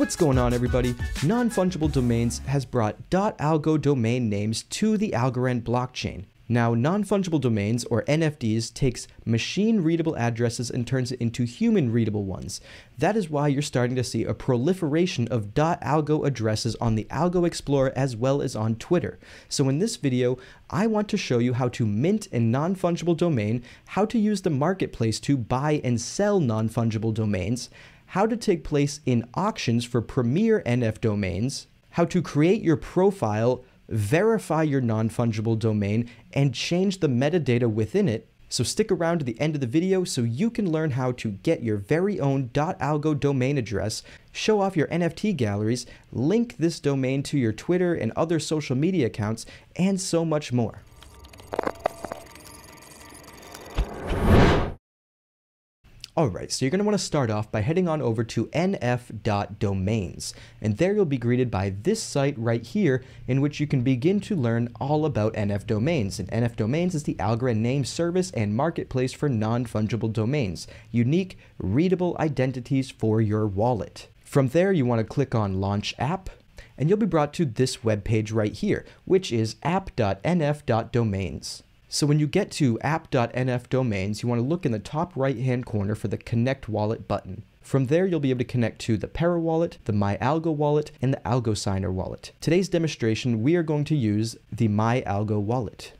What's going on, everybody? Non-fungible domains has brought .algo domain names to the Algorand blockchain. Now, non-fungible domains, or NFDs, takes machine-readable addresses and turns it into human-readable ones. That is why you're starting to see a proliferation of .algo addresses on the Algo Explorer as well as on Twitter. So in this video, I want to show you how to mint a non-fungible domain, how to use the marketplace to buy and sell non-fungible domains, how to take place in auctions for premier NF domains, how to create your profile, verify your non-fungible domain, and change the metadata within it. So stick around to the end of the video so you can learn how to get your very own .algo domain address, show off your NFT galleries, link this domain to your Twitter and other social media accounts, and so much more. Alright, so you're going to want to start off by heading on over to nf.domains, and there you'll be greeted by this site right here in which you can begin to learn all about NF domains. And NF domains is the Algorand name service and marketplace for non-fungible domains, unique, readable identities for your wallet. From there, you want to click on Launch App, and you'll be brought to this web page right here, which is app.nf.domains. So when you get to app.nf.domains, you want to look in the top right-hand corner for the Connect Wallet button. From there, you'll be able to connect to the Pera wallet, the MyAlgo wallet, and the AlgoSigner wallet. Today's demonstration, we are going to use the MyAlgo wallet.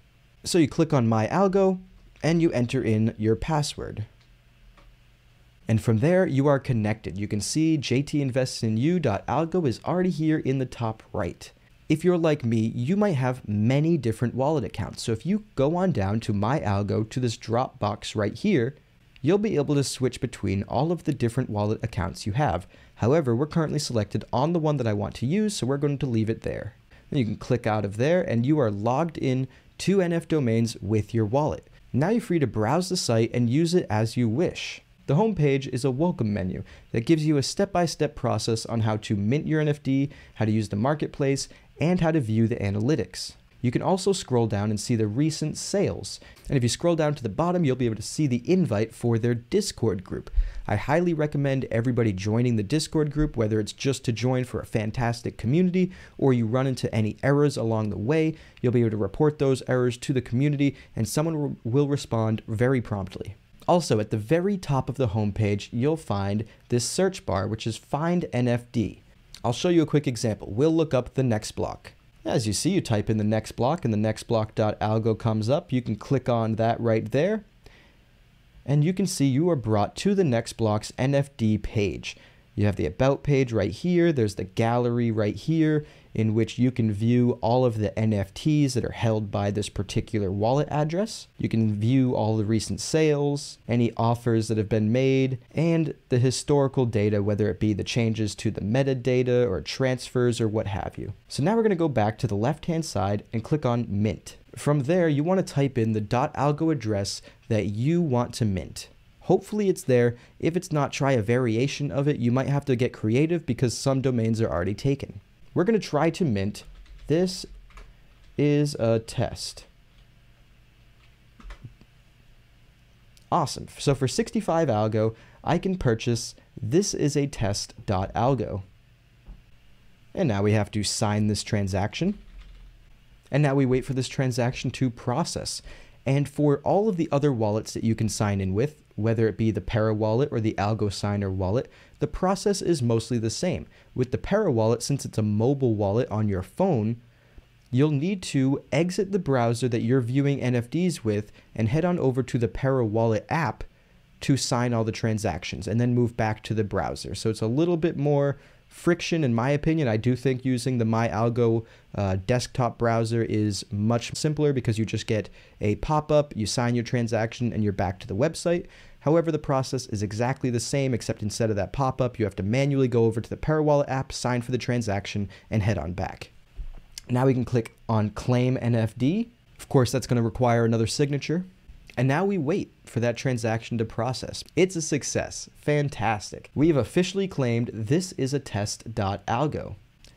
So you click on MyAlgo, and you enter in your password. And from there, you are connected. You can see JTInvestsInYou.algo is already here in the top right. If you're like me, you might have many different wallet accounts. So if you go on down to MyAlgo to this drop box right here, you'll be able to switch between all of the different wallet accounts you have. However, we're currently selected on the one that I want to use, so we're going to leave it there. Then you can click out of there, and you are logged in to NF Domains with your wallet. Now you're free to browse the site and use it as you wish. The home page is a welcome menu that gives you a step-by-step process on how to mint your NFT, how to use the marketplace, and how to view the analytics. You can also scroll down and see the recent sales. And if you scroll down to the bottom, you'll be able to see the invite for their Discord group. I highly recommend everybody joining the Discord group, whether it's just to join for a fantastic community or you run into any errors along the way. You'll be able to report those errors to the community and someone will respond very promptly. Also, at the very top of the homepage, you'll find this search bar, which is Find NFD. I'll show you a quick example. We'll look up the next block. As you see, you type in the next block and the next block.algo comes up. You can click on that right there. And you can see you are brought to the next block's NFD page. You have the About page right here. There's the gallery right here in which you can view all of the NFTs that are held by this particular wallet address. You can view all the recent sales, any offers that have been made, and the historical data, whether it be the changes to the metadata or transfers or what have you. So now we're going to go back to the left-hand side and click on Mint. From there, you want to type in the .algo address that you want to mint. Hopefully it's there. If it's not, try a variation of it. You might have to get creative because some domains are already taken. We're going to try to mint. This is a test. Awesome. So for 65 algo, I can purchase this is a test.algo. And now we have to sign this transaction. And now we wait for this transaction to process. And for all of the other wallets that you can sign in with, whether it be the Pera wallet or the AlgoSigner wallet, the process is mostly the same. With the Pera wallet, since it's a mobile wallet on your phone, you'll need to exit the browser that you're viewing NFTs with and head on over to the Pera wallet app to sign all the transactions and then move back to the browser. So it's a little bit more friction, in my opinion. I do think using the MyAlgo desktop browser is much simpler because you just get a pop-up, you sign your transaction, and you're back to the website. However, the process is exactly the same, except instead of that pop-up, you have to manually go over to the Pera wallet app, sign for the transaction, and head on back. Now we can click on Claim NFD. Of course, that's going to require another signature. And now we wait for that transaction to process. It's a success. Fantastic. We've officially claimed this is a test.algo.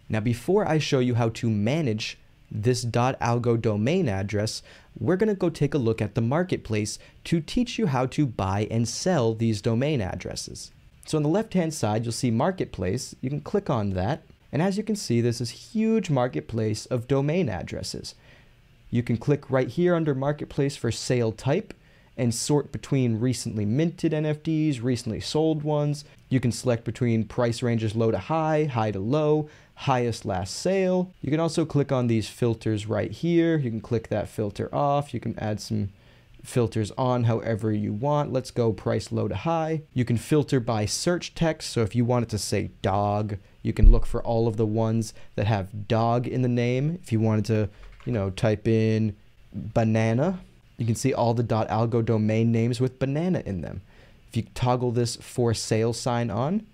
Now, before I show you how to manage this .algo domain address, we're going to go take a look at the marketplace to teach you how to buy and sell these domain addresses. So on the left-hand side, you'll see Marketplace. You can click on that. And as you can see, there's this huge marketplace of domain addresses. You can click right here under Marketplace for Sale Type and sort between recently minted NFTs, recently sold ones. You can select between price ranges low to high, high to low, highest last sale. You can also click on these filters right here. You can click that filter off. You can add some filters on however you want. Let's go price low to high. You can filter by search text. So if you want it to say dog, you can look for all of the ones that have dog in the name. If you wanted to, you know, type in banana, you can see all the .algo domain names with banana in them. If you toggle this for sale sign on,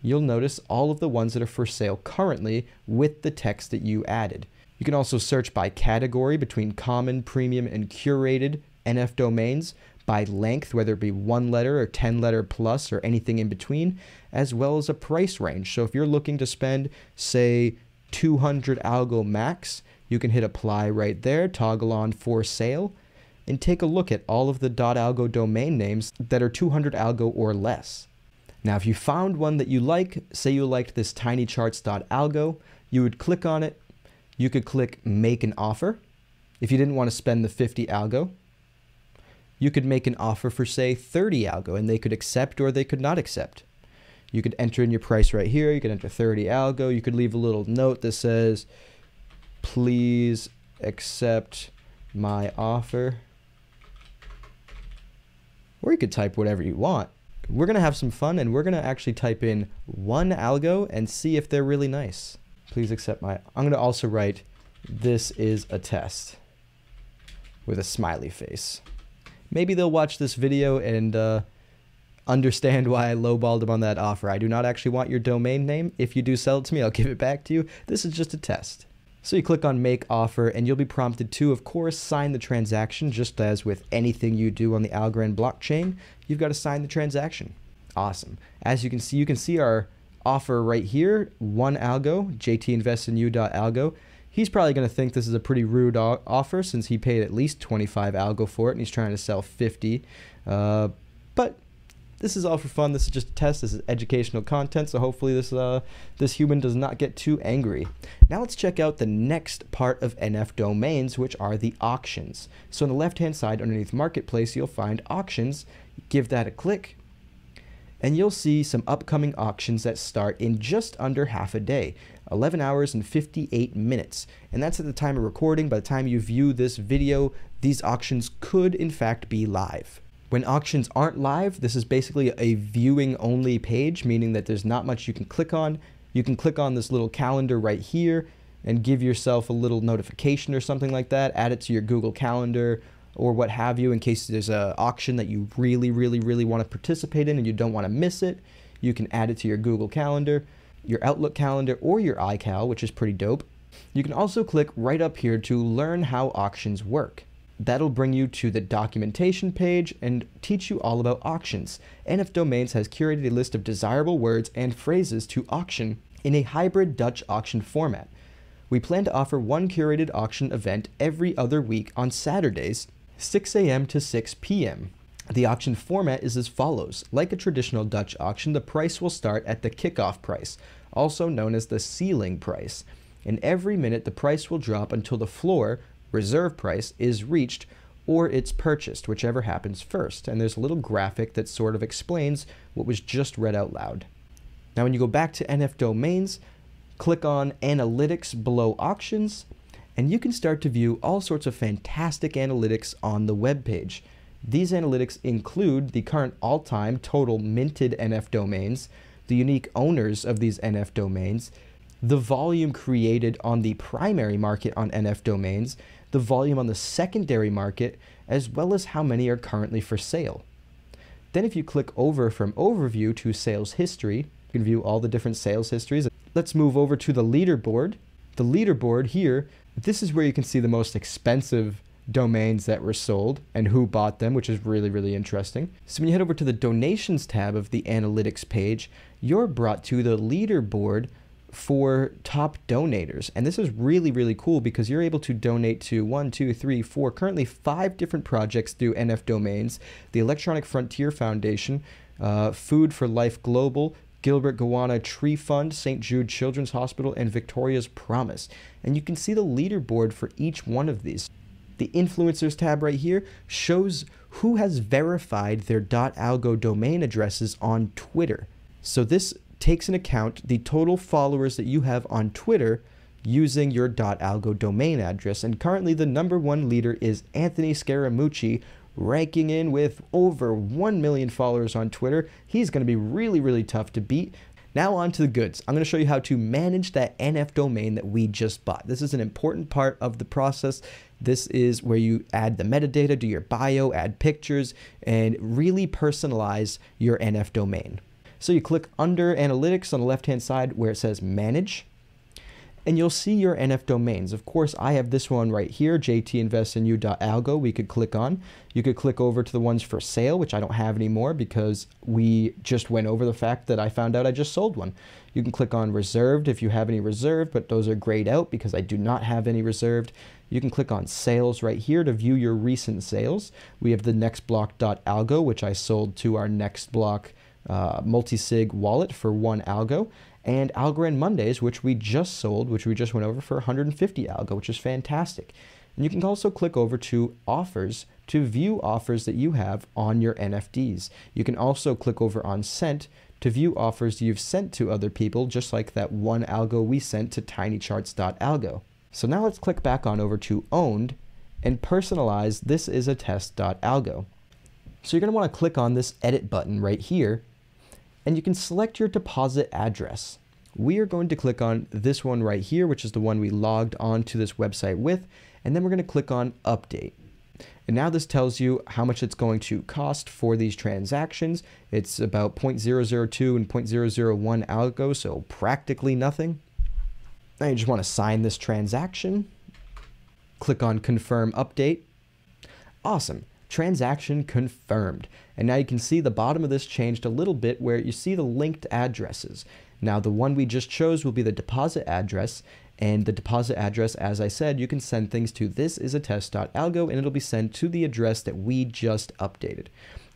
you'll notice all of the ones that are for sale currently with the text that you added. You can also search by category between common, premium, and curated NF domains, by length, whether it be 1 letter or 10 letter plus or anything in between, as well as a price range. So if you're looking to spend, say, 200 algo max, you can hit apply right there, toggle on for sale, and take a look at all of the .algo domain names that are 200 algo or less. Now, if you found one that you like, say you liked this tinycharts.algo, you would click on it. You could click make an offer. If you didn't want to spend the 50 algo, you could make an offer for, say, 30 algo, and they could accept or they could not accept. You could enter in your price right here. You could enter 30 algo. You could leave a little note that says, please accept my offer. Or you could type whatever you want. We're going to have some fun, and we're going to actually type in 1 algo and see if they're really nice. Please accept my... I'm going to also write, this is a test, with a smiley face. Maybe they'll watch this video and understand why I lowballed them on that offer. I do not actually want your domain name. If you do sell it to me, I'll give it back to you. This is just a test. So you click on Make Offer, and you'll be prompted to, of course, sign the transaction. Just as with anything you do on the Algorand blockchain, you've got to sign the transaction. Awesome. As you can see our offer right here, 1 algo, JTInvestsInYou.algo. He's probably going to think this is a pretty rude offer since he paid at least 25 algo for it and he's trying to sell 50. But this is all for fun. This is just a test. This is educational content. So hopefully this human does not get too angry. Now let's check out the next part of NF domains, which are the auctions. So on the left-hand side underneath Marketplace, you'll find auctions. Give that a click. And you'll see some upcoming auctions that start in just under half a day, 11 hours and 58 minutes. And that's at the time of recording. By the time you view this video, these auctions could in fact be live. When auctions aren't live, this is basically a viewing only page, meaning that there's not much you can click on. You can click on this little calendar right here and give yourself a little notification or something like that, add it to your Google Calendar, or what have you, in case there's an auction that you really want to participate in and you don't want to miss it. You can add it to your Google Calendar, your Outlook Calendar, or your iCal, which is pretty dope. You can also click right up here to learn how auctions work. That'll bring you to the documentation page and teach you all about auctions. NF Domains has curated a list of desirable words and phrases to auction in a hybrid Dutch auction format. We plan to offer one curated auction event every other week on Saturdays, 6 a.m. to 6 p.m. The auction format is as follows. Like a traditional Dutch auction, the price will start at the kickoff price, also known as the ceiling price. And every minute, the price will drop until the floor, reserve price, is reached or it's purchased, whichever happens first. And there's a little graphic that sort of explains what was just read out loud. Now, when you go back to NF Domains, click on Analytics below Auctions, and you can start to view all sorts of fantastic analytics on the web page. These analytics include the current all-time total minted NF domains, the unique owners of these NF domains, the volume created on the primary market on NF domains, the volume on the secondary market, as well as how many are currently for sale. Then if you click over from Overview to Sales History, you can view all the different sales histories. Let's move over to the leaderboard. The leaderboard here, this is where you can see the most expensive domains that were sold and who bought them, which is really interesting. So when you head over to the donations tab of the analytics page, you're brought to the leaderboard for top donators. And this is really, really cool because you're able to donate to 1, 2, 3, 4, currently 5 different projects through NF Domains: the Electronic Frontier Foundation, Food for Life Global, Gilbert Guana Tree Fund, St. Jude Children's Hospital, and Victoria's Promise. And you can see the leaderboard for each one of these. The Influencers tab right here shows who has verified their .algo domain addresses on Twitter. So this takes into account the total followers that you have on Twitter using your .algo domain address. And currently the #1 leader is Anthony Scaramucci, ranking in with over 1 million followers on Twitter. He's going to be really, really tough to beat. Now on to the goods. I'm going to show you how to manage that NF domain that we just bought. This is an important part of the process. This is where you add the metadata, do your bio, add pictures, and really personalize your NF domain. So you click under Analytics on the left-hand side where it says Manage, and you'll see your NF domains. Of course, I have this one right here, JTInvestsInYou.algo, we could click on. You could click over to the ones for sale, which I don't have anymore because we just went over the fact that I found out I just sold one. You can click on Reserved if you have any reserved, but those are grayed out because I do not have any reserved. You can click on Sales right here to view your recent sales. We have the next block.algo, which I sold to our next block multi-sig wallet for 1 algo, and Algorand Mondays, which we just sold, which we just went over, for 150 algo, which is fantastic. And you can also click over to Offers to view offers that you have on your NFDs. You can also click over on Sent to view offers you've sent to other people, just like that 1 algo we sent to tinycharts.algo. So now let's click back on over to Owned and personalize this is a test.algo. So you're going to want to click on this edit button right here, and you can select your deposit address. We are going to click on this one right here, which is the one we logged on to this website with, and then we're going to click on Update. And now this tells you how much it's going to cost for these transactions. It's about 0.002 and 0.001 algo, so practically nothing. Now you just want to sign this transaction. Click on Confirm Update. Awesome. Transaction confirmed. And now you can see the bottom of this changed a little bit where you see the linked addresses. Now the one we just chose will be the deposit address, and the deposit address, as I said, you can send things to this is a test.algo, and it'll be sent to the address that we just updated.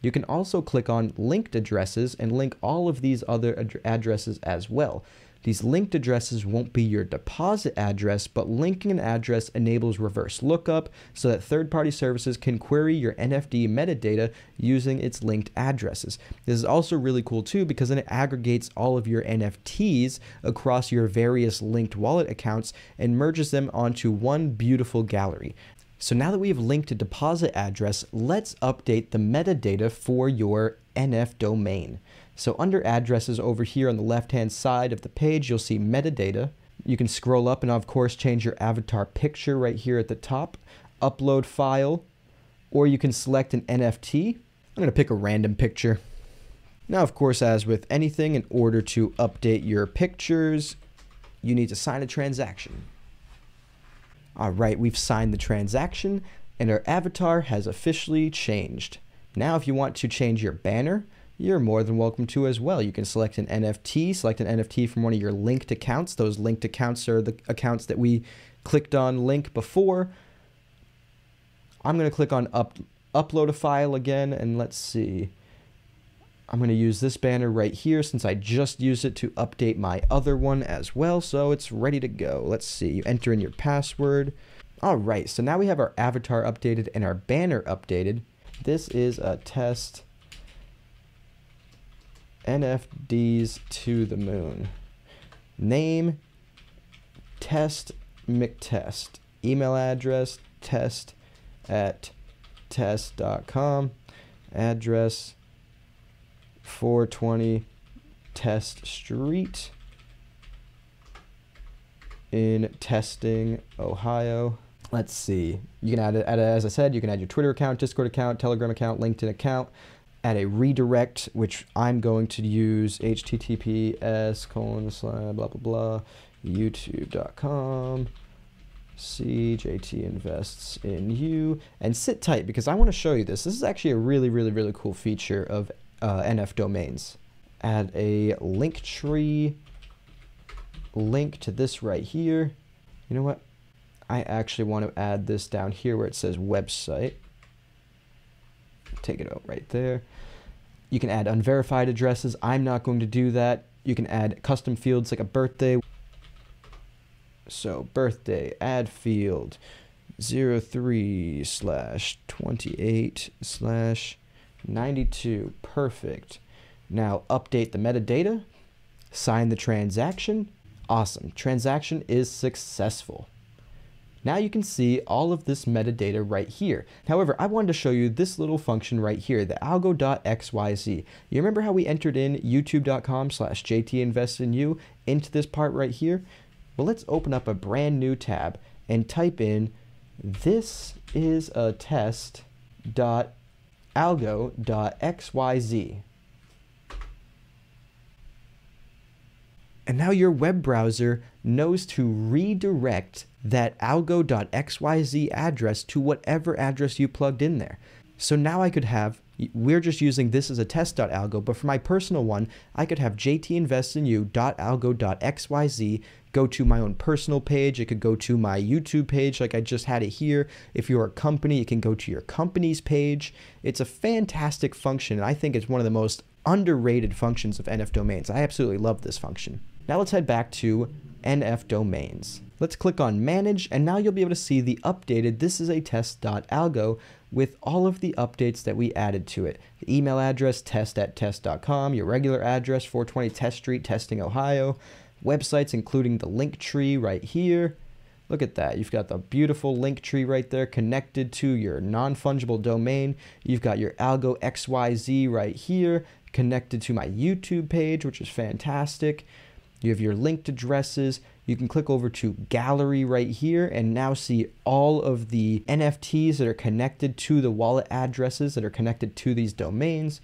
You can also click on linked addresses and link all of these other addresses as well. These linked addresses won't be your deposit address, but linking an address enables reverse lookup so that third-party services can query your NFD metadata using its linked addresses. This is also really cool too because then it aggregates all of your NFTs across your various linked wallet accounts and merges them onto one beautiful gallery. So now that we've linked a deposit address, let's update the metadata for your NF domain. So under addresses over here on the left-hand side of the page, you'll see metadata. You can scroll up and of course change your avatar picture right here at the top, upload file, or you can select an NFT. I'm going to pick a random picture. Now, of course, as with anything, in order to update your pictures, you need to sign a transaction. All right, we've signed the transaction and our avatar has officially changed. Now, if you want to change your banner, you're more than welcome to as well. You can select an NFT, from one of your linked accounts. Those linked accounts are the accounts that we clicked on link before. I'm going to click on upload a file again, and let's see. I'm going to use this banner right here since I just used it to update my other one as well, so it's ready to go. Let's see, you enter in your password. All right, so now we have our avatar updated and our banner updated. This is a test. NFDs to the moon. Name, test mctest. Email address, test@test.com. Address, 420 Test Street in Testing, Ohio. Let's see. You can add, as I said, you can add your Twitter account, Discord account, Telegram account, LinkedIn account. Add a redirect, which I'm going to use https://, youtube.com, JTInvestsInYou, and sit tight because I want to show you this. This is actually a really, really, really cool feature of NF domains. Add a link tree link to this right here. You know what? I actually want to add this down here where it says website. Take it out right there. You can add unverified addresses. I'm not going to do that. You can add custom fields like a birthday. So birthday, add field 03/28/92. Perfect. Now update the metadata, sign the transaction. Awesome. Transaction is successful. Now you can see all of this metadata right here. However, I wanted to show you this little function right here, the algo.xyz. You remember how we entered in youtube.com/JTInvestsInYou into this part right here? Well, let's open up a brand new tab and type in this is a test.algo.xyz. And now your web browser knows to redirect that algo.xyz address to whatever address you plugged in there. So now I could have, we're just using this as a test.algo, but for my personal one, I could have JTInvestsInYou.algo.xyz go to my own personal page. It could go to my YouTube page like I just had it here. If you're a company, it can go to your company's page. It's a fantastic function, and I think it's one of the most underrated functions of NF domains. I absolutely love this function. Now let's head back to NF domains. Let's click on manage, and now you'll be able to see the updated this is a test.algo with all of the updates that we added to it. The email address, test@test.com, your regular address, 420 Test Street, Testing, Ohio, websites including the link tree right here. Look at that. You've got the beautiful link tree right there connected to your non-fungible domain. You've got your Algo XYZ right here connected to my YouTube page, which is fantastic. You have your linked addresses. You can click over to gallery right here and now see all of the NFTs that are connected to the wallet addresses that are connected to these domains.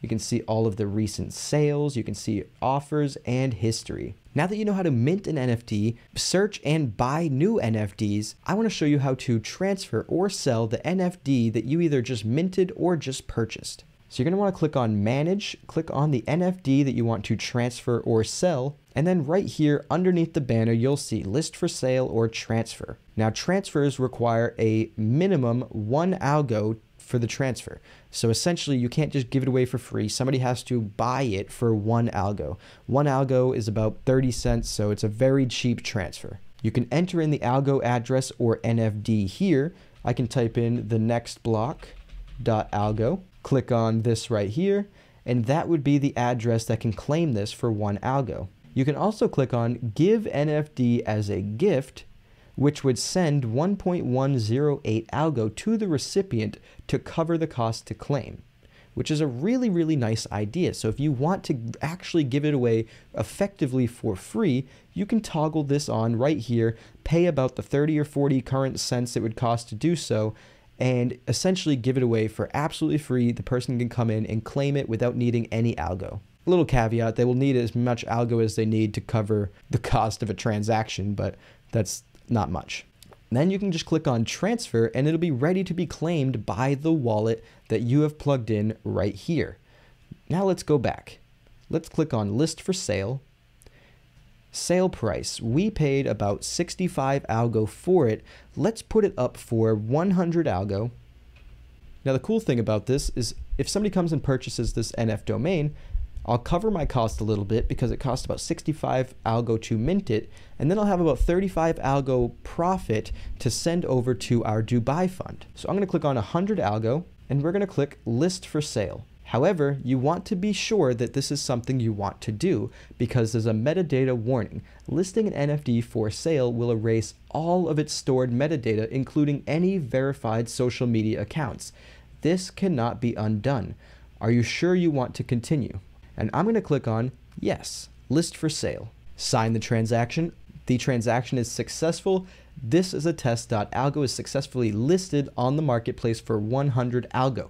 You can see all of the recent sales. You can see offers and history. Now that you know how to mint an NFT, search and buy new NFTs, I want to show you how to transfer or sell the NFT that you either just minted or just purchased. So you're going to want to click on manage, click on the NFT that you want to transfer or sell, and then right here underneath the banner, you'll see list for sale or transfer. Now transfers require a minimum one algo for the transfer. So essentially you can't just give it away for free. Somebody has to buy it for one algo. One algo is about 30 cents, so it's a very cheap transfer. You can enter in the algo address or NFT here. I can type in the next block .algo. Click on this right here, and that would be the address that can claim this for one algo. You can also click on give NFT as a gift, which would send 1.108 algo to the recipient to cover the cost to claim, which is a really, really nice idea. So if you want to actually give it away effectively for free, you can toggle this on right here, pay about the 30 or 40 current cents it would cost to do so, and essentially give it away for absolutely free. The person can come in and claim it without needing any algo. A little caveat, they will need as much algo as they need to cover the cost of a transaction, but that's not much. And then you can just click on transfer and it'll be ready to be claimed by the wallet that you have plugged in right here. Now let's go back. Let's click on list for sale. Sale price, we paid about 65 algo for it. Let's put it up for 100 algo. Now the cool thing about this is if somebody comes and purchases this NF domain, I'll cover my cost a little bit because it costs about 65 algo to mint it, and then I'll have about 35 algo profit to send over to our Dubai fund. So I'm going to click on 100 algo and we're going to click list for sale. However, you want to be sure that this is something you want to do because there's a metadata warning. Listing an NFT for sale will erase all of its stored metadata, including any verified social media accounts. This cannot be undone. Are you sure you want to continue? And I'm going to click on yes, list for sale. Sign the transaction. The transaction is successful. This is a test.algo is successfully listed on the marketplace for 100 algo.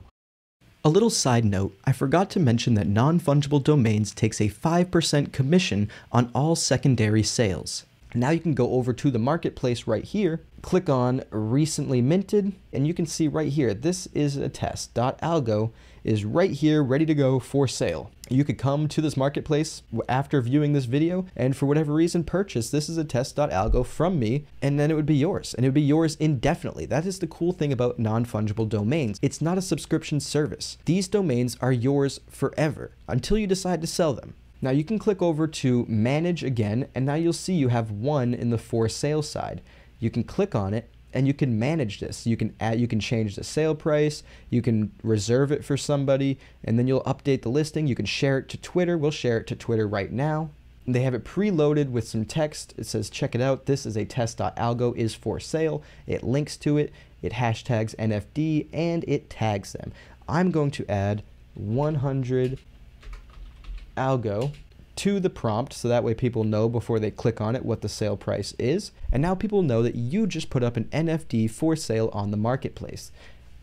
A little side note, I forgot to mention that non-fungible domains takes a 5% commission on all secondary sales. Now you can go over to the marketplace right here, click on recently minted, and you can see right here, this is a test.algo, is right here, ready to go for sale. You could come to this marketplace after viewing this video and for whatever reason purchase "this is a test.algo" from me, and then it would be yours, and it would be yours indefinitely. That is the cool thing about non-fungible domains. It's not a subscription service. These domains are yours forever until you decide to sell them. Now you can click over to manage again, and now you'll see you have one in the for sale side. You can click on it and you can manage this. You can add, you can change the sale price, you can reserve it for somebody, and then you'll update the listing. You can share it to Twitter. We'll share it to Twitter right now. They have it preloaded with some text. It says, check it out. This is a test.algo is for sale. It links to it. It hashtags NFD and it tags them. I'm going to add 100 algo to the prompt, so that way people know before they click on it what the sale price is. And now people know that you just put up an NFD for sale on the marketplace.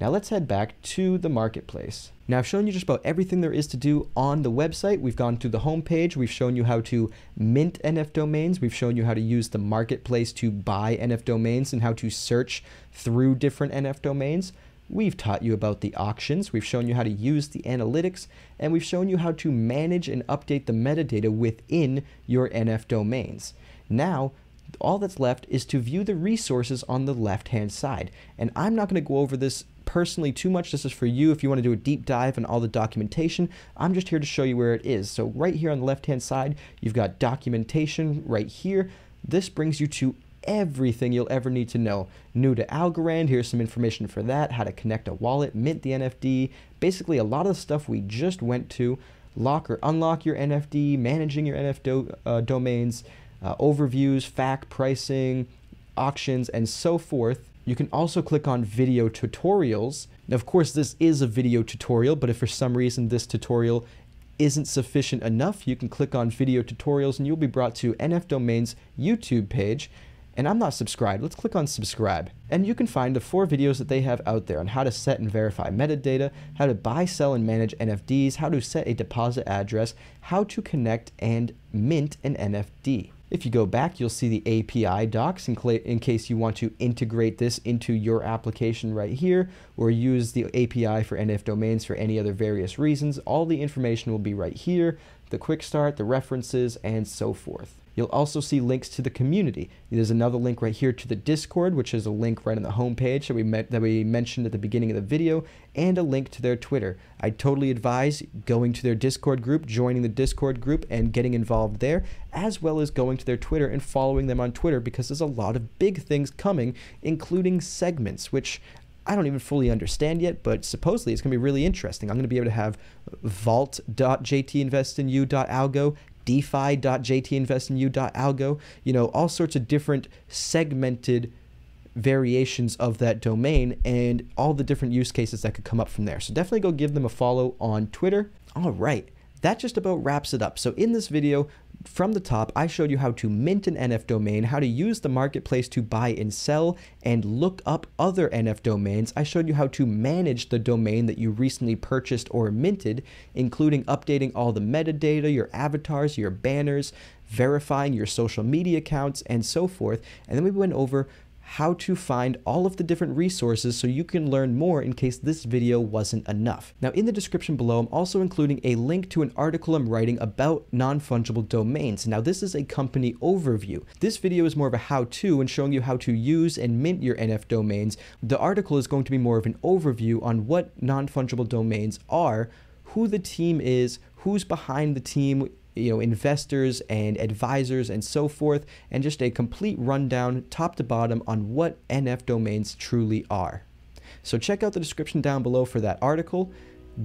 Now let's head back to the marketplace. Now I've shown you just about everything there is to do on the website. We've gone through the homepage. We've shown you how to mint NF domains. We've shown you how to use the marketplace to buy NF domains and how to search through different NF domains. We've taught you about the auctions, we've shown you how to use the analytics, and we've shown you how to manage and update the metadata within your NF domains. Now, all that's left is to view the resources on the left-hand side. And I'm not going to go over this personally too much. This is for you if you want to do a deep dive on all the documentation. I'm just here to show you where it is. So right here on the left-hand side, you've got documentation right here. This brings you to everything you'll ever need to know. New to Algorand, here's some information for that, how to connect a wallet, mint the NFD, basically a lot of the stuff we just went to, lock or unlock your NFD, managing your NF domains, overviews, FAQ, pricing, auctions, and so forth. You can also click on video tutorials. Now, of course, this is a video tutorial, but if for some reason this tutorial isn't sufficient enough, you can click on video tutorials and you'll be brought to NF Domains YouTube page. And I'm not subscribed. Let's click on subscribe. And you can find the 4 videos that they have out there on how to set and verify metadata, how to buy, sell, and manage NFDs, how to set a deposit address, how to connect and mint an NFD. If you go back, you'll see the API docs in case you want to integrate this into your application right here, or use the API for NF domains for any other various reasons. All the information will be right here, the quick start, the references, and so forth. You'll also see links to the community. There's another link right here to the Discord, which is a link right on the homepage that we mentioned at the beginning of the video, and a link to their Twitter. I totally advise going to their Discord group, joining the Discord group, and getting involved there, as well as going to their Twitter and following them on Twitter, because there's a lot of big things coming, including segments, which I don't even fully understand yet, but supposedly it's going to be really interesting. I'm going to be able to have vault.jtinvestinYou.algo, DeFi.JTInvestinYou.algo, you know, all sorts of different segmented variations of that domain and all the different use cases that could come up from there. So definitely go give them a follow on Twitter. All right, that just about wraps it up. So in this video, from the top, I showed you how to mint an NF domain, how to use the marketplace to buy and sell and look up other NF domains. I showed you how to manage the domain that you recently purchased or minted, including updating all the metadata, your avatars, your banners, verifying your social media accounts, and so forth. And then we went over how to find all of the different resources so you can learn more in case this video wasn't enough. Now in the description below, I'm also including a link to an article I'm writing about non-fungible domains. Now this is a company overview. This video is more of a how-to and showing you how to use and mint your NF domains. The article is going to be more of an overview on what non-fungible domains are, who the team is, who's behind the team, you know, investors and advisors and so forth, and just a complete rundown top to bottom on what NF domains truly are. So check out the description down below for that article.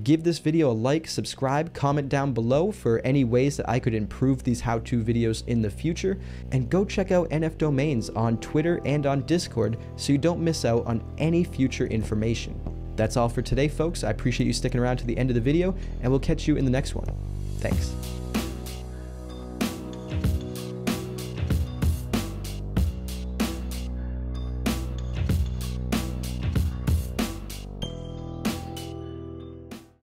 Give this video a like, subscribe, comment down below for any ways that I could improve these how-to videos in the future, and go check out NF Domains on Twitter and on Discord so you don't miss out on any future information. That's all for today, folks. I appreciate you sticking around to the end of the video, and we'll catch you in the next one. Thanks.